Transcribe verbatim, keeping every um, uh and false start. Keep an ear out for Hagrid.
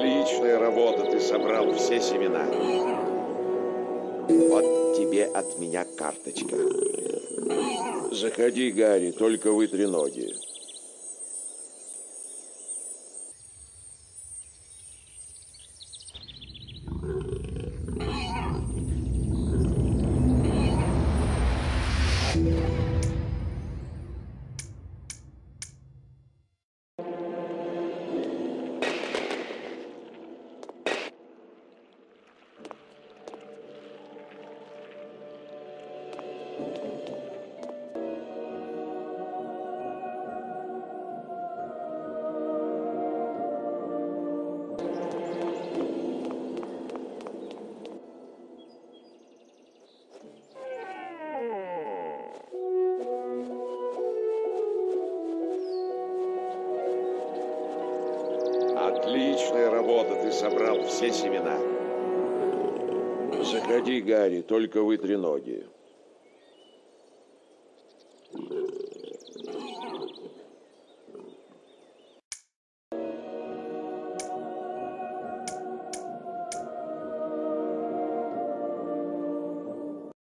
Отличная работа, ты собрал все семена. Вот тебе от меня карточка. Заходи, Гарри, только вытри ноги. Отличная работа, ты собрал все семена. Заходи, Гарри, только вытри ноги.